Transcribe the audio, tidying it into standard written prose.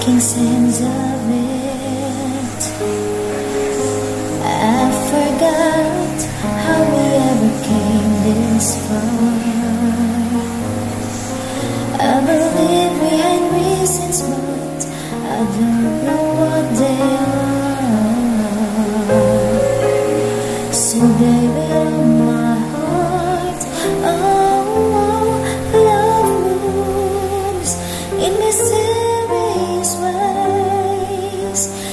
making sense of it. I forgot how we ever came this far. I believe we had reasons, but I don't know what they are. So baby, oh my heart, oh, love moves in mysterious ways.